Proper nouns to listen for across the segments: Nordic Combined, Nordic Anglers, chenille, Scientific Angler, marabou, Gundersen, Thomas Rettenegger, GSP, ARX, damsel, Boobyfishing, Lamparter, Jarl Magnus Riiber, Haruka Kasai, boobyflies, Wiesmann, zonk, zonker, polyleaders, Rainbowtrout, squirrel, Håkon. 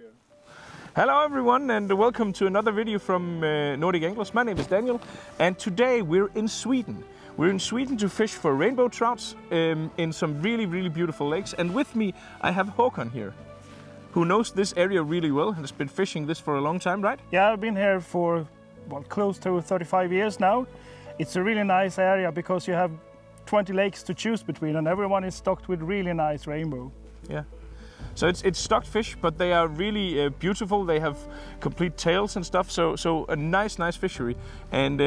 Yeah. Hello everyone, and welcome to another video from Nordic Anglers. My name is Daniel, and today we're in Sweden. We're in Sweden to fish for rainbow trouts in some really beautiful lakes, and with me I have Håkon here, who knows this area really well and has been fishing this for a long time, right? Yeah, I've been here for, well, close to 35 years now. It's a really nice area because you have 20 lakes to choose between, and everyone is stocked with really nice rainbow. Yeah. So it's stocked fish, but they are really beautiful. They have complete tails and stuff. So a nice fishery. And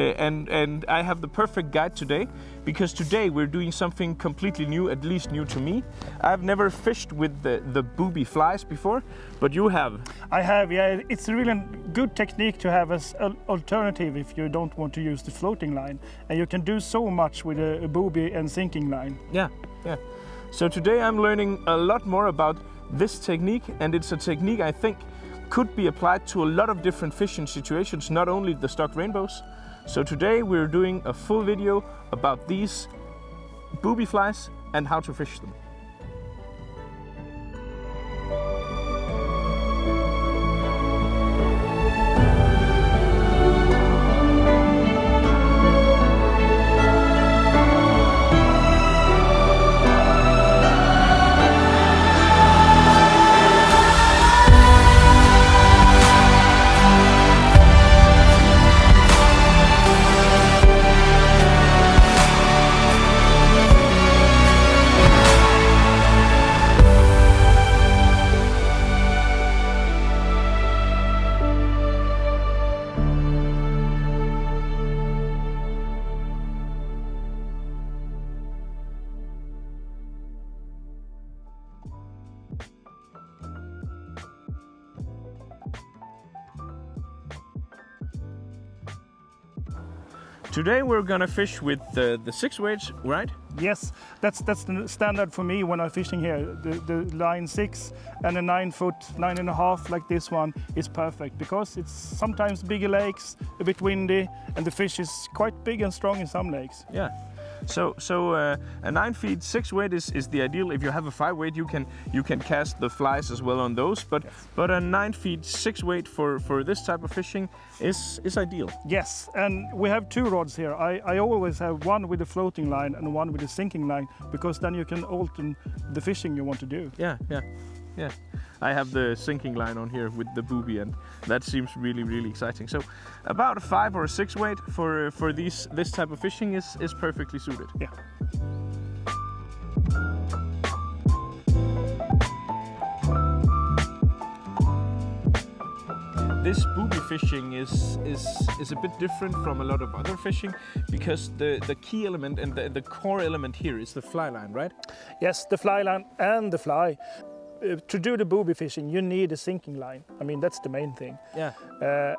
I have the perfect guide today, because today we're doing something completely new, at least new to me. I've never fished with the booby flies before, but you have. I have, yeah. It's a really good technique to have as an alternative if you don't want to use the floating line. And you can do so much with a booby and sinking line. Yeah, yeah. So today I'm learning a lot more about this technique, and it's a technique I think could be applied to a lot of different fishing situations, not only the stocked rainbows. So today we're doing a full video about these booby flies and how to fish them. Today we're gonna fish with the 6 weights, right? Yes, that's the standard for me when I'm fishing here. The line 6 and a 9 foot, 9.5 like this one is perfect, because it's sometimes bigger lakes, a bit windy, and the fish is quite big and strong in some lakes. Yeah. So a 9 feet 6 weight is the ideal. If you have a 5 weight, you can cast the flies as well on those. But yes, but a 9 feet 6 weight for this type of fishing is ideal. Yes, and we have 2 rods here. I always have one with a floating line and one with a sinking line, because then you can alter the fishing you want to do. Yeah, yeah, yeah. I have the sinking line on here with the booby, and that seems really exciting. So about a 5 or 6 weight for this type of fishing is perfectly suited. Yeah. This booby fishing is a bit different from a lot of other fishing, because the key element and the core element here is the fly line, right? Yes, the fly line and the fly. To do the booby fishing, you need a sinking line. I mean, that's the main thing. Yeah.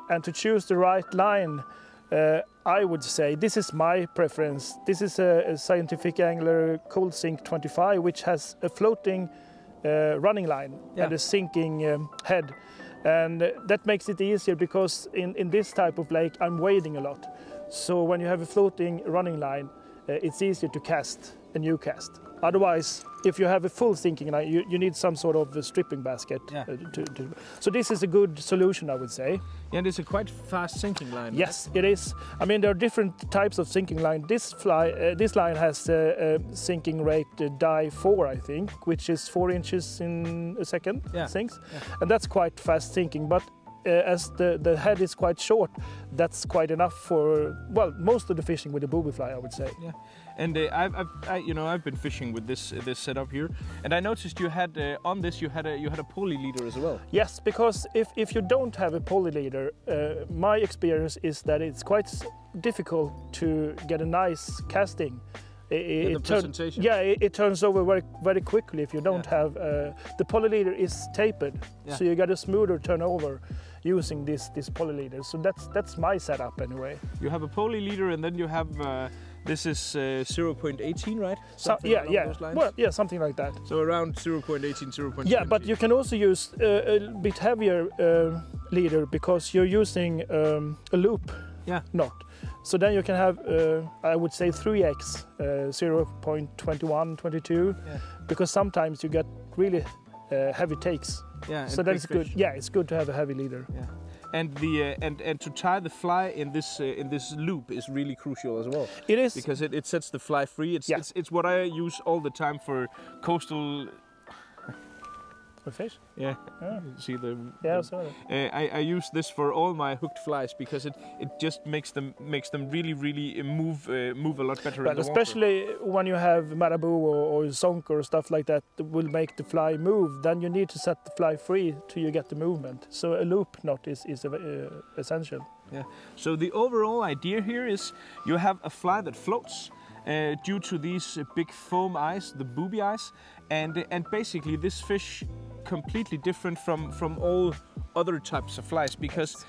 And to choose the right line, I would say, this is my preference. This is a Scientific Angler Cold Sink 25, which has a floating running line, yeah, and a sinking head. And that makes it easier, because in this type of lake, I'm wading a lot. So when you have a floating running line, it's easier to cast a new cast. Otherwise, if you have a full sinking line, you need some sort of a stripping basket. Yeah. So this is a good solution, I would say. Yeah, and it's a quite fast sinking line. Yes, right? It is. I mean, there are different types of sinking line. This line has a sinking rate die 4, I think, which is 4 inches in a second. Yeah. Sinks, yeah. And that's quite fast sinking. But as the head is quite short, that's quite enough for, well, most of the fishing with the booby fly, I would say. Yeah. And I've been fishing with this setup here, and I noticed you had on this you had a pulley leader as well. Yes, because if you don't have a pulley leader, my experience is that it's quite difficult to get a nice casting. It turns over very quickly if you don't, yeah, have the poly leader is tapered, yeah, so you get a smoother turnover using this poly leader. So that's my setup anyway. You have a poly leader, and then you have this is 0.18, right? Yeah. Well, yeah, something like that. So around 0.18, 0.20. Yeah, but you can also use a bit heavier leader, because you're using a loop. Yeah. Not. So then you can have, I would say, 3x, 0.21, 22, yeah, because sometimes you get really heavy takes. Yeah, so that's good. Fish. Yeah, it's good to have a heavy leader. Yeah. And the and to tie the fly in this loop is really crucial as well. It is, because it sets the fly free. It's, yeah, it's what I use all the time for coastal. For fish? Yeah. Oh. See the. Yeah, I saw it. I use this for all my hooked flies because it just makes them really move a lot better. But in the especially water. When you have marabou or zonk or stuff like that will make the fly move. Then you need to set the fly free till you get the movement. So a loop knot is essential. Yeah. So the overall idea here is you have a fly that floats. Due to these big foam eyes, the booby eyes, and basically this fish completely different from all other types of flies, because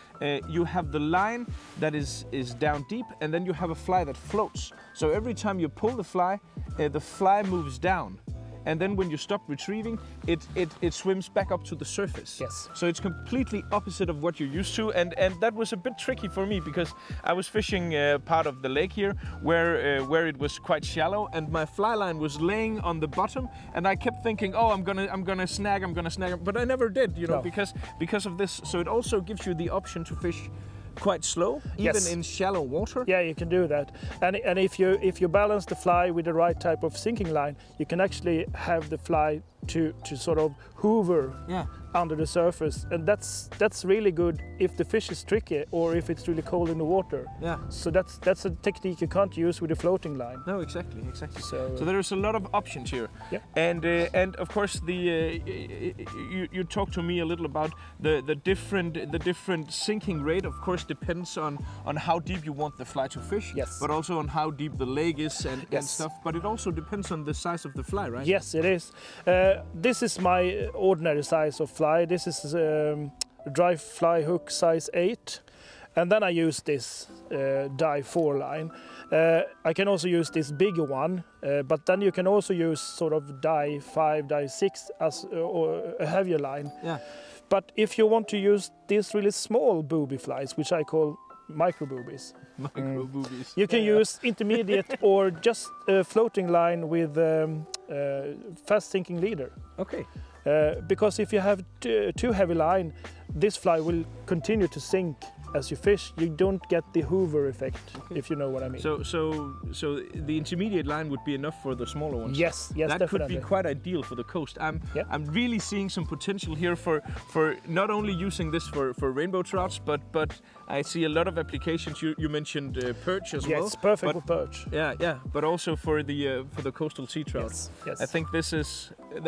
you have the line that is down deep, and then you have a fly that floats. So every time you pull the fly moves down, and then when you stop retrieving, it swims back up to the surface. Yes. So it's completely opposite of what you're used to, and that was a bit tricky for me because I was fishing part of the lake here where it was quite shallow, and my fly line was laying on the bottom, and I kept thinking, oh, I'm gonna snag, but I never did, you know, no. because of this. So it also gives you the option to fish quite slow, even yes. in shallow water. Yeah, you can do that, and if you balance the fly with the right type of sinking line, you can actually have the fly to sort of hover yeah. under the surface, and that's really good if the fish is tricky or if it's really cold in the water. Yeah. So that's a technique you can't use with a floating line. No, exactly. So there's a lot of options here. Yeah. And of course you talked to me a little about the different sinking rate. Of course depends on how deep you want the fly to fish. Yes. But also on how deep the leg is and, yes. and stuff. But it also depends on the size of the fly, right? Yes, it is. This is my ordinary size of fly. This is a dry fly hook size 8, and then I use this dive 4 line. I can also use this bigger one, but then you can also use sort of dive 5, dive 6 as or a heavier line. Yeah. But if you want to use these really small booby flies, which I call micro boobies, you can yeah. use intermediate or just a floating line with fast sinking leader. Okay. Because if you have too heavy line, this fly will continue to sink as you fish. You don't get the hover effect, okay. if you know what I mean. So the intermediate line would be enough for the smaller ones. Yes, that definitely. Could be quite ideal for the coast. I'm really seeing some potential here for not only using this for rainbow trouts, but I see a lot of applications. You mentioned perch as well. Yes, perfect for perch. Yeah, but also for the coastal sea trout. Yes. I think there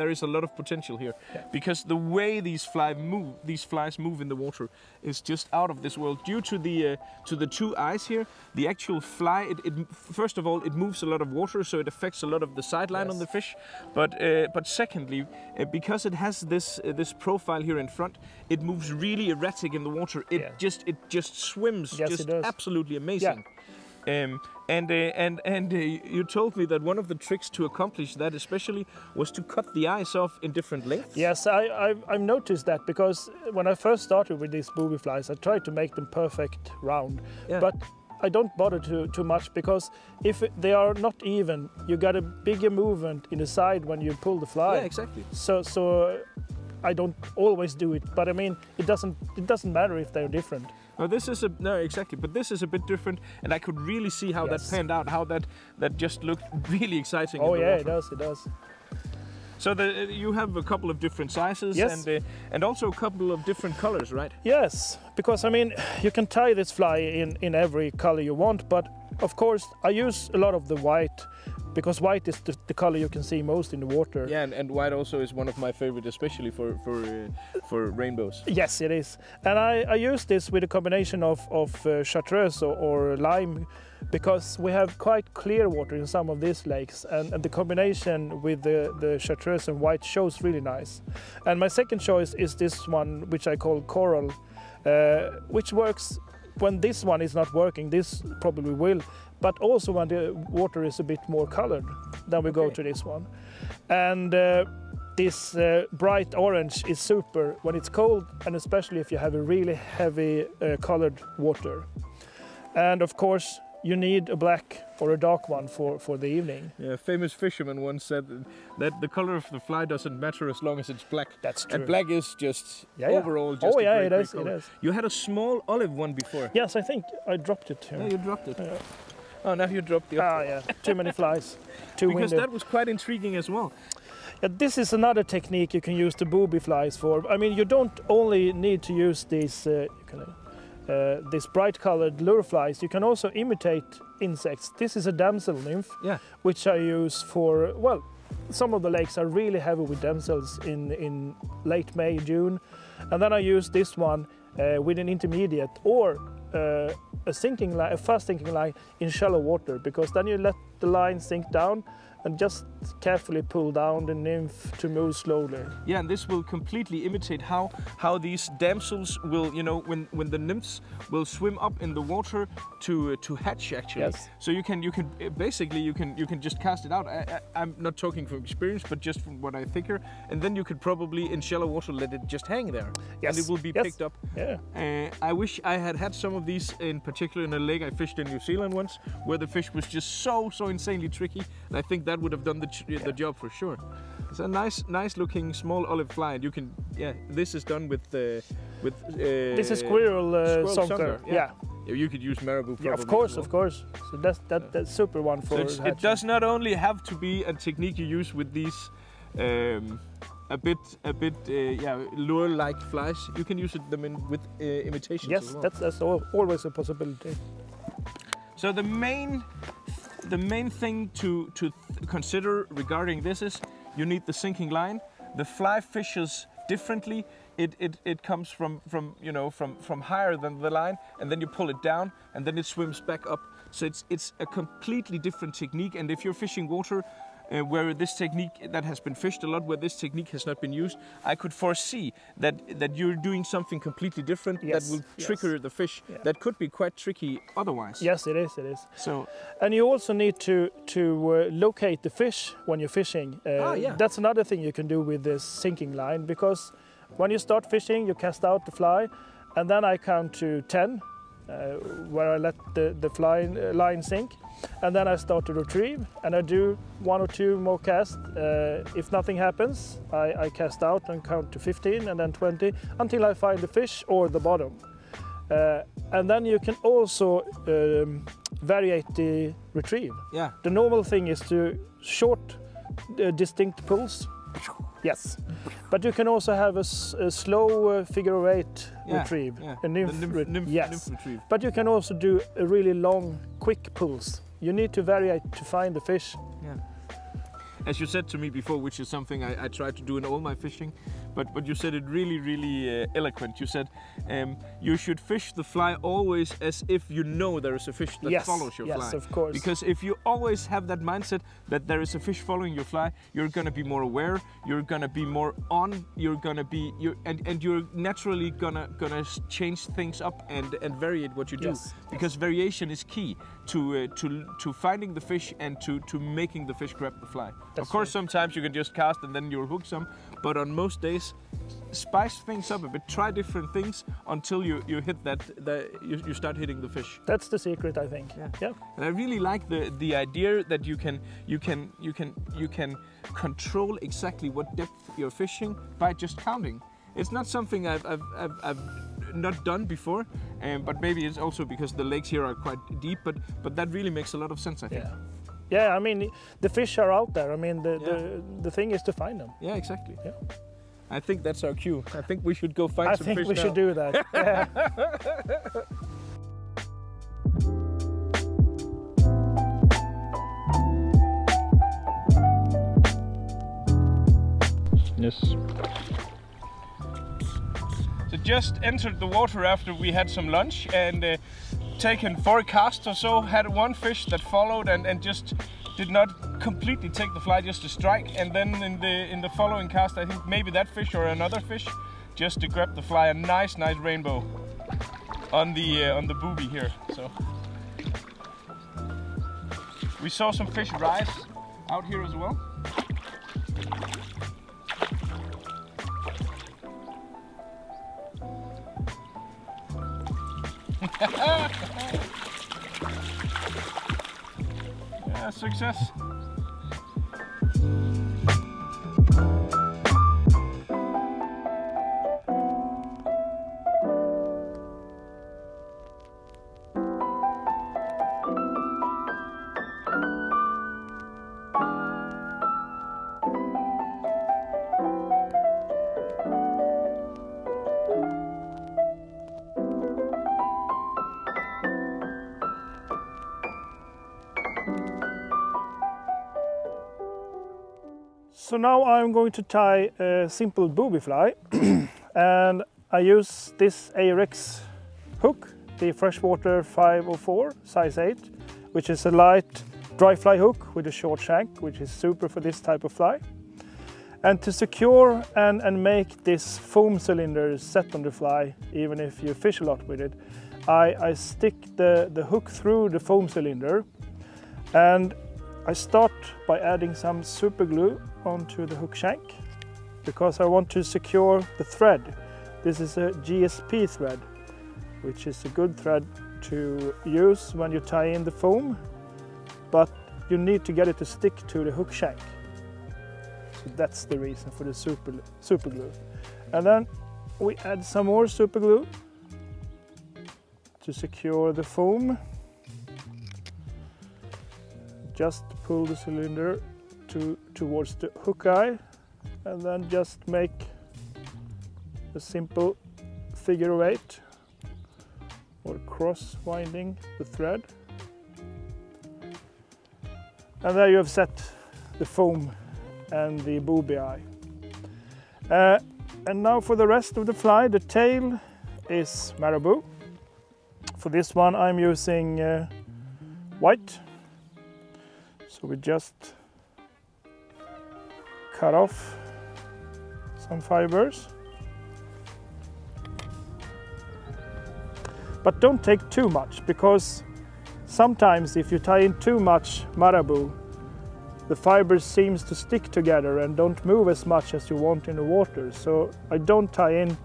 is a lot of potential here yeah. because the way these flies move in the water is just out of this world. Due to the two eyes here, the actual fly, first of all, it moves a lot of water, so it affects a lot of the sideline yes. on the fish. But secondly, because it has this profile here in front, it moves really erratic in the water. It yeah. just swims, yes, just absolutely amazing. Yeah. And you told me that one of the tricks to accomplish that especially was to cut the eyes off in different lengths. Yes, I've noticed that, because when I first started with these booby flies, I tried to make them perfect round, yeah. but I don't bother too much, because if they are not even, you got a bigger movement in the side when you pull the fly. Yeah, exactly. So I don't always do it, but I mean it doesn't matter if they're different. No, this is a bit different, and I could really see how yes. that panned out, how that just looked really exciting. Oh in the yeah, water. It does. So you have a couple of different sizes, yes. and also a couple of different colors, right? Yes, because I mean you can tie this fly in every color you want, but of course I use a lot of the white, because white is the color you can see most in the water. Yeah, and white also is one of my favorite, especially for rainbows. Yes, it is. And I use this with a combination of chartreuse or lime, because we have quite clear water in some of these lakes, and the combination with the chartreuse and white shows really nice. And my second choice is this one, which I call coral, which works when this one is not working. This probably will. But also when the water is a bit more colored, then we okay. go to this one. And this bright orange is super when it's cold, and especially if you have a really heavy colored water. And of course, you need a black or a dark one for the evening. Yeah, a famous fisherman once said that the color of the fly doesn't matter as long as it's black. That's true. And black is just overall just a great color. It is. You had a small olive one before. Yes, I think I dropped it here. Yeah, you dropped it. Yeah. Oh, now you dropped the olive. Ah, yeah, too many flies. Too windy. Because that was quite intriguing as well. Yeah, this is another technique you can use the booby flies for. I mean, you don't only need to use these... these bright-colored lure flies. You can also imitate insects. This is a damsel nymph, which I use for, well, some of the lakes are really heavy with damsels in late May, June. And then I use this one with an intermediate or a sinking line, a fast sinking line in shallow water, because then you let the line sink down and just carefully pull down the nymph to move slowly. Yeah, and this will completely imitate how these damsels will, you know, when the nymphs will swim up in the water to hatch actually. Yes. So you can basically you can just cast it out. I'm not talking from experience, but just from what I figure. And then you could probably in shallow water let it just hang there. Yes. And it will be picked up. Yeah. I wish I had some of these, in particular in a lake I fished in New Zealand once, where the fish was just so insanely tricky, and I think that would have done the job for sure. It's a nice looking small olive fly, and you can this is done with this is squirrel zonker. You could use marabou probably. Yeah, of course. So that's super one for. So it does not only have to be a technique you use with these a bit lure-like flies. You can use them with imitations as well. That's always a possibility. So the main thing to consider regarding this is you need the sinking line. The fly fishes differently. It comes from higher than the line, and then you pull it down, and then it swims back up. So it's a completely different technique. And if you're fishing water where this technique that has been fished a lot, where this technique has not been used, I could foresee that you're doing something completely different that will trigger the fish. Yeah. That could be quite tricky otherwise. Yes, it is. So, and you also need to locate the fish when you're fishing. That's another thing you can do with this sinking line, because when you start fishing, you cast out the fly, and then I count to 10, where I let the fly line sink, and then I start to retrieve, and I do one or two more casts. If nothing happens, I cast out and count to 15 and then 20 until I find the fish or the bottom. And then you can also variate the retrieve. Yeah. The normal thing is to short distinct pulls. Yes, but you can also have a slow figure-of-eight retrieve, a nymph retrieve. But you can also do a really long, quick pulls. You need to vary to find the fish. Yeah. As you said to me before, which is something I try to do in all my fishing, but you said it really eloquent. You said you should fish the fly always as if you know there is a fish that follows your fly. Yes, of course. Because if you always have that mindset that there is a fish following your fly, you're going to be more aware, you're going to be more on, you're going to be, and you're naturally going to change things up and vary what you do. Yes. Because variation is key to finding the fish and to making the fish grab the fly. That's of course, sometimes you can just cast and then you'll hook some, but on most days, spice things up a bit, try different things until you hit you start hitting the fish. That's the secret, I think. Yeah. Yeah. And I really like the idea that you can control exactly what depth you're fishing by just counting. It's not something I've not done before, but maybe it's also because the lakes here are quite deep. But that really makes a lot of sense, I think. Yeah. Yeah, I mean, the fish are out there. I mean, the thing is to find them. Yeah, exactly. Yeah. I think that's our cue. I think we should go find some fish now. I think we should do that. Yeah. Yes. So just entered the water after we had some lunch and taken 4 casts or so, had one fish that followed and just did not completely take the fly, just a strike, and then in the following cast I think maybe that fish or another fish just to grab the fly. A nice rainbow on the booby here. So we saw some fish rise out here as well. a success. So now I'm going to tie a simple booby fly and I use this ARX hook, the freshwater 504 size 8, which is a light dry fly hook with a short shank, which is super for this type of fly. And to secure and make this foam cylinder set on the fly, even if you fish a lot with it, I stick the hook through the foam cylinder, and I start by adding some super glue onto the hook shank because I want to secure the thread. This is a GSP thread, which is a good thread to use when you tie in the foam, but you need to get it to stick to the hook shank. So that's the reason for the super glue. And then we add some more super glue to secure the foam. Just pull the cylinder towards the hook eye, and then just make a simple figure of 8 or cross winding the thread. And there you have set the foam and the booby eye. And now for the rest of the fly, the tail is marabou. For this one I'm using white. So we just cut off some fibers. But don't take too much, because sometimes if you tie in too much marabou, the fibers seems to stick together and don't move as much as you want in the water. So I don't tie in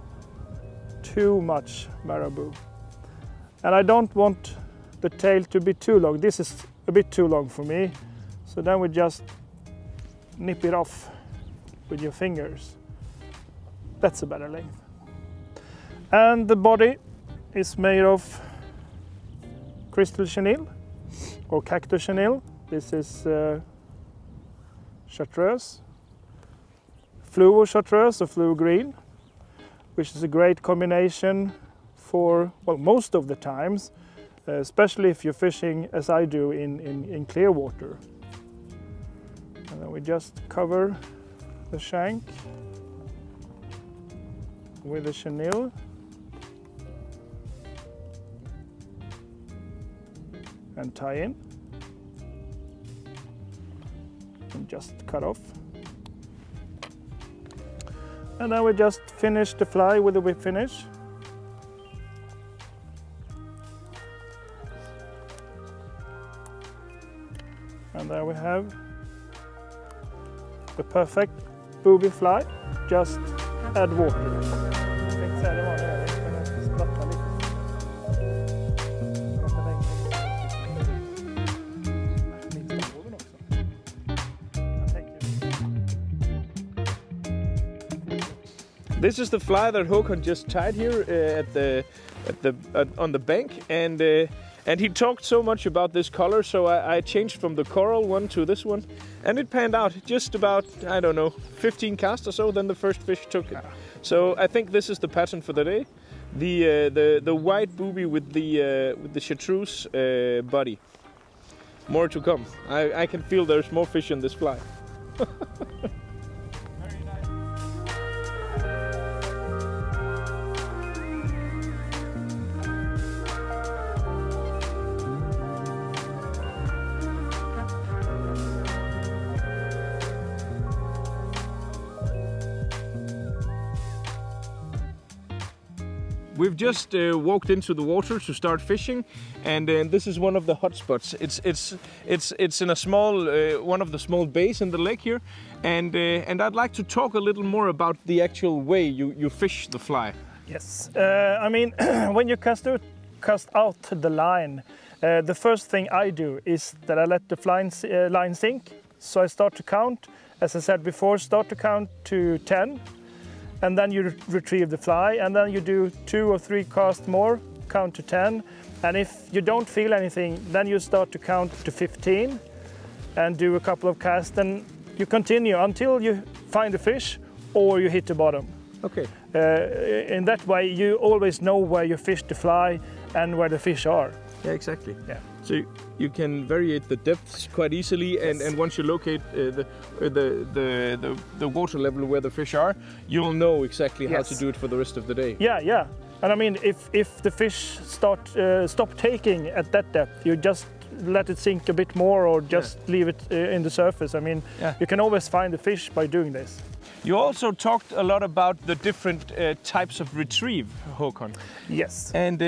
too much marabou. And I don't want the tail to be too long. This is a bit too long for me. So then we just nip it off with your fingers. That's a better length. And the body is made of crystal chenille or cactus chenille. This is chartreuse, fluo chartreuse or fluo green, which is a great combination for, well, most of the times, especially if you're fishing as I do in clear water. And then we just cover the shank with the chenille. And tie in. And just cut off. And then we just finish the fly with a whip finish. And there we have the perfect booby fly, just add water. This is the fly that Håkon just tied here on the bank, and he talked so much about this color, so I changed from the coral one to this one, and it panned out just about, I don't know, 15 casts or so, then the first fish took it. So I think this is the pattern for the day, the white booby with the chartreuse body. More to come. I can feel there's more fish in this fly. We've just walked into the water to start fishing, and this is one of the hot spots. It's in a small one of the small bays in the lake here, and I'd like to talk a little more about the actual way you fish the fly. Yes, I mean when you cast out the line, The first thing I do is that I let the line sink. So I start to count, as I said before, start to count to 10. And then you retrieve the fly, and then you do 2 or 3 casts more, count to 10. And if you don't feel anything, then you start to count to 15 and do a couple of casts, and you continue until you find a fish or you hit the bottom. Okay. In that way, you always know where you fish to fly and where the fish are. Yeah, exactly. Yeah. So you can vary the depths quite easily, yes. and once you locate the water level where the fish are, you'll know exactly yes. how to do it for the rest of the day. Yeah, yeah. And I mean, if the fish stop taking at that depth, you just let it sink a bit more, or just yeah. leave it in the surface. I mean, yeah. you can always find the fish by doing this. You also talked a lot about the different types of retrieve, Håkon. Yes. And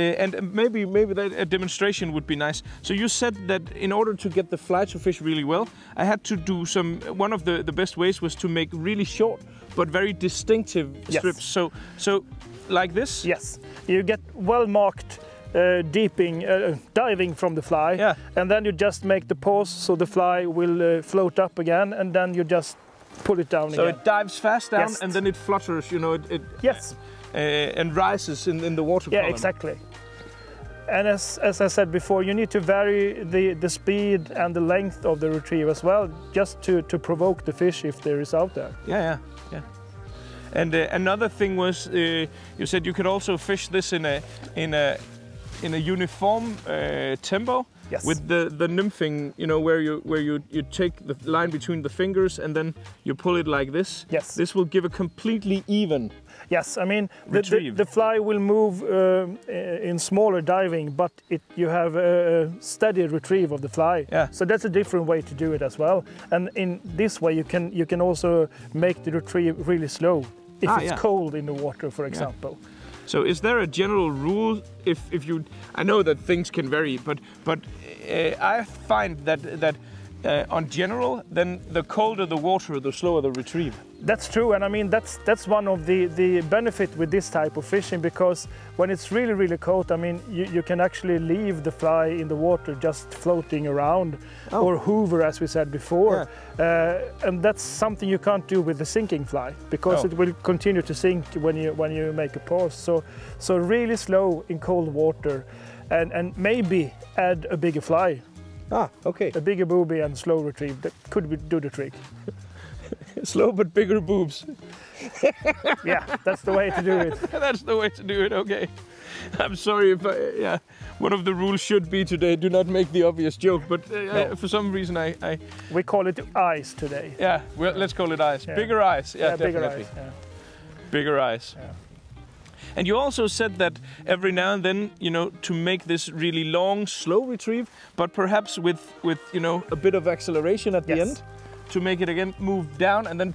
maybe that a demonstration would be nice. So you said that in order to get the fly to fish really well, I had to do one of the best ways was to make really short but very distinctive yes. strips. So like this. Yes. You get well marked diving from the fly, yeah. and then you just make the pause so the fly will float up again, and then you just pull it down again. So it dives fast down, yes. and then it flutters, you know, it yes. And rises in the water column. Yeah, exactly. And as I said before, you need to vary the speed and the length of the retrieve as well, just to provoke the fish if there is out there. Yeah, yeah, yeah. And another thing was, you said you could also fish this in a uniform tempo, yes. with the nymphing, you know, where you take the line between the fingers and then you pull it like this. Yes. This will give a completely even. Yes, I mean the fly will move in smaller diving, but you have a steady retrieve of the fly. Yeah. So that's a different way to do it as well. And in this way you can also make the retrieve really slow if it's yeah. cold in the water, for example. Yeah. So is there a general rule if you... I know that things can vary, but I find that on general, then the colder the water, the slower the retrieve. That's true, and I mean that's one of the benefit with this type of fishing, because when it's really, really cold, I mean you can actually leave the fly in the water just floating around, oh. or hover, as we said before, yeah. And that's something you can't do with the sinking fly, because oh. it will continue to sink when you make a pause. So really slow in cold water, and maybe add a bigger fly. Ah, okay. A bigger booby and slow retrieve, that could do the trick. Slow but bigger boobs. Yeah, that's the way to do it. That's the way to do it, okay. I'm sorry if yeah. One of the rules should be today, do not make the obvious joke, but no. For some reason I... We call it eyes today. Yeah, well, let's call it eyes. Yeah. Bigger eyes, yeah, definitely. Bigger eyes, yeah. Bigger eyes. Yeah. And you also said that every now and then, you know, to make this really long, slow retrieve, but perhaps with you know, a bit of acceleration at yes. the end, to make it again move down and then...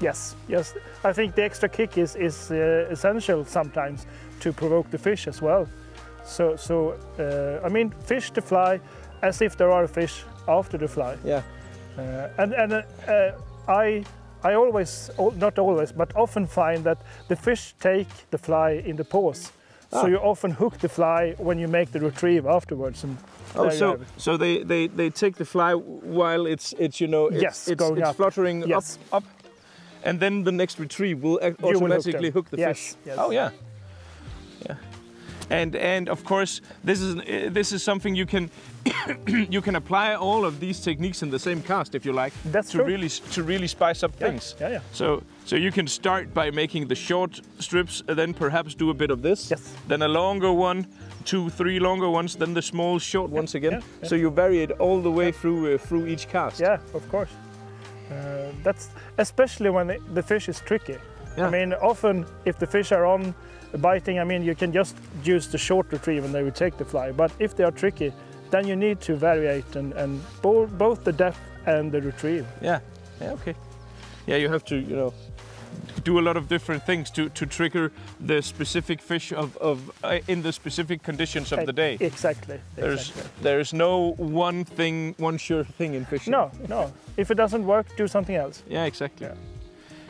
Yes, yes. I think the extra kick is essential sometimes to provoke the fish as well. So I mean, fish to fly as if there are fish after the fly. Yeah. I always, not always, but often find that the fish take the fly in the pause. Ah. So you often hook the fly when you make the retrieve afterwards. And oh, so they take the fly while it's you know, yes, it's fluttering yes. up, and then the next retrieve will automatically hook the yes. fish. Yes. Oh yeah, yeah. And of course, this is something you can apply all of these techniques in the same cast if you like. That's true. To really spice up yeah. things. Yeah, yeah. So you can start by making the short strips, and then perhaps do a bit of this. Yes. Then a longer one, 2, 3 longer ones, then the small short yeah. ones again. Yeah, yeah. So you vary it all the way yeah. through each cast. Yeah, of course. That's especially when the fish is tricky. Yeah. I mean, often if the fish are on biting, I mean, you can just use the short retrieve and they will take the fly. But if they are tricky, then you need to variate and both the depth and the retrieve. Yeah, yeah, okay. Yeah, you have to, you know, do a lot of different things to trigger the specific fish of in the specific conditions of the day. Exactly. There's no one sure thing in fishing. No, no. If it doesn't work, do something else. Yeah, exactly. Yeah.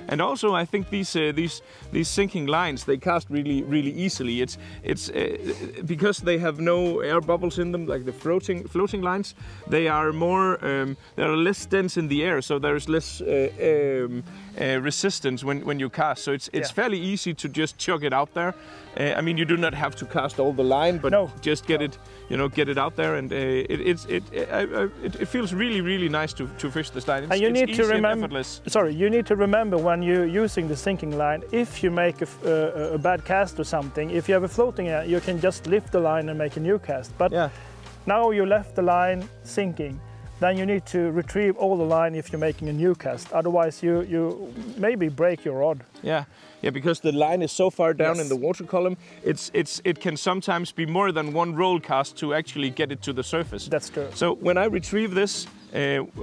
And also, I think these sinking lines, they cast really easily. It's because they have no air bubbles in them, like the floating lines. They are more they are less dense in the air, so there is less resistance when you cast. So it's fairly easy to just chuck it out there. I mean, you do not have to cast all the line, but just get it, you know, get it out there, and it feels really nice to fish this line. It's, and you need to remember, you need to remember when you're using the sinking line, if you make a bad cast or something, if you have a floating line, you can just lift the line and make a new cast. But now you left the line sinking, then you need to retrieve all the line if you're making a new cast. Otherwise, you maybe break your rod. Yeah, because the line is so far down in the water column, it can sometimes be more than one roll cast to actually get it to the surface. That's true. So when I retrieve this,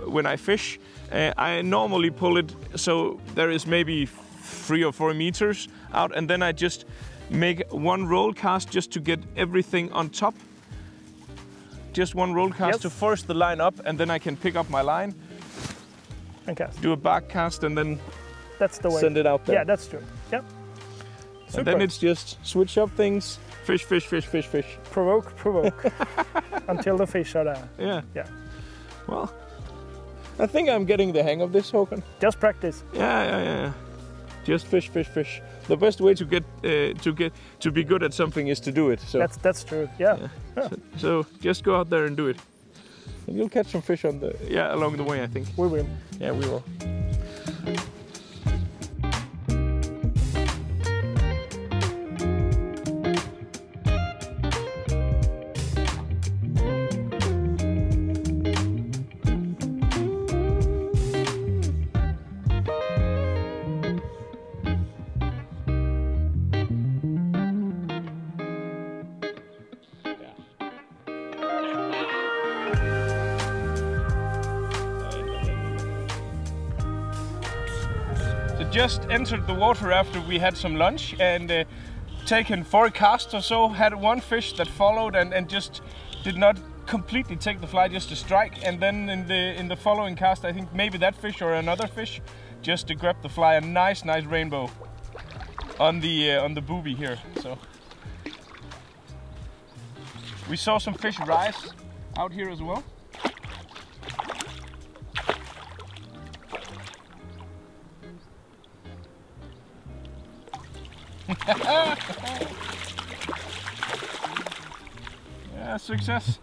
when I fish, I normally pull it so there is maybe 3 or 4 meters out, and then I just make one roll cast just to get everything on top. Just one roll cast to force the line up, and then I can pick up my line and cast. Do a back cast, and then send it out there. Yeah, that's true. Yep. Super. And then it's just switch up things, fish, fish, fish, fish, fish. Provoke, provoke, until the fish are there. Yeah. Well, I think I'm getting the hang of this, Håkon. Just practice. Yeah. Just fish, fish, fish. The best way to be good at something is to do it. So that's true. Yeah. So just go out there and do it, and you'll catch some fish on the along the way. I think we will. Yeah, we will. Just entered the water after we had some lunch, and taken 4 casts or so, had one fish that followed and just did not completely take the fly, just a strike, and then in the following cast, I think maybe that fish or another fish just to grab the fly. A nice rainbow on the booby here. So we saw some fish rise out here as well. Yeah, success.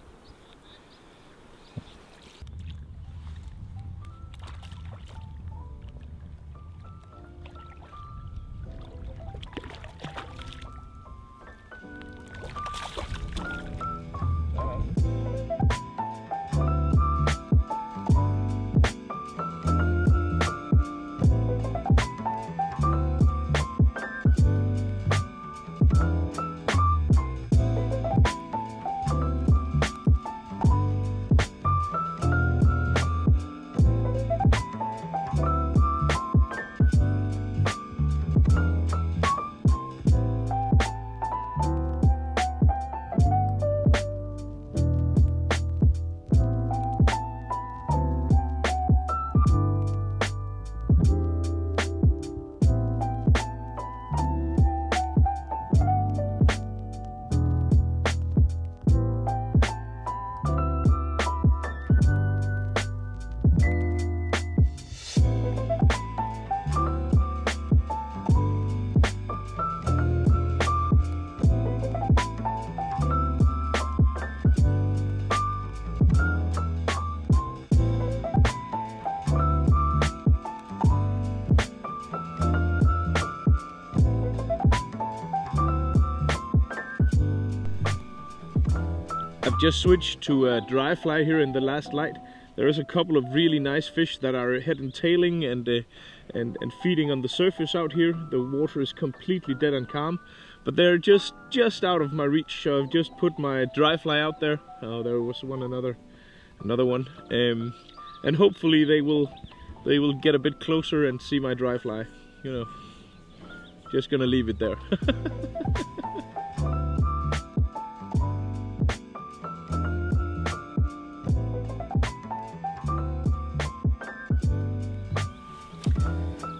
Just switched to a dry fly here in the last light. There is a couple of really nice fish that are head and tailing and feeding on the surface out here. The water is completely dead and calm, but they're just out of my reach. So I've just put my dry fly out there. Oh, there was another one, and hopefully they will get a bit closer and see my dry fly. You know, just gonna leave it there.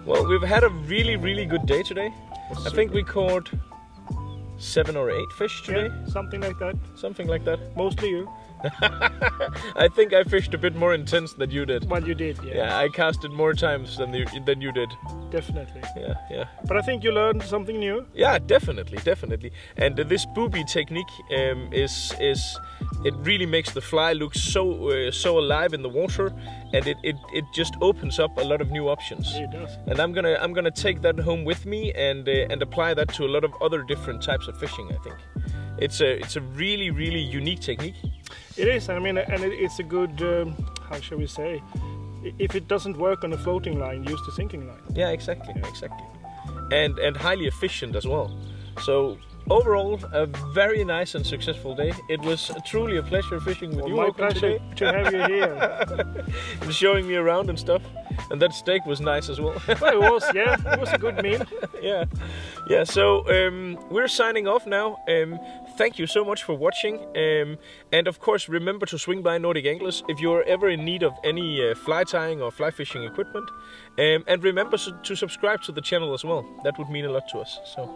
Well, we've had a really good day today. I think we caught 7 or 8 fish today. Yeah, something like that. Something like that. Mostly you. I think I fished a bit more intense than you did. Well, you did, yeah. Yeah, I casted more times than you did. Definitely. Yeah, yeah. But I think you learned something new. Yeah, definitely. And this booby technique it really makes the fly look so alive in the water, and it just opens up a lot of new options. It does. And I'm gonna take that home with me and apply that to a lot of other different types of fishing. I think it's a really unique technique. It is, I mean, and it's a good, how shall we say, if it doesn't work on a floating line, use the sinking line. Yeah, exactly. And highly efficient as well. So overall, a very nice and successful day. It was truly a pleasure fishing with you. My pleasure to have you here. And showing me around and stuff. And that steak was nice as well. Well, it was, yeah. It was a good meal. Yeah. Yeah, so we're signing off now. Thank you so much for watching. And of course, remember to swing by Nordic Anglers if you're ever in need of any fly tying or fly fishing equipment. And remember to subscribe to the channel as well. That would mean a lot to us. So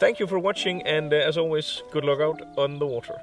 thank you for watching, and as always, good luck out on the water.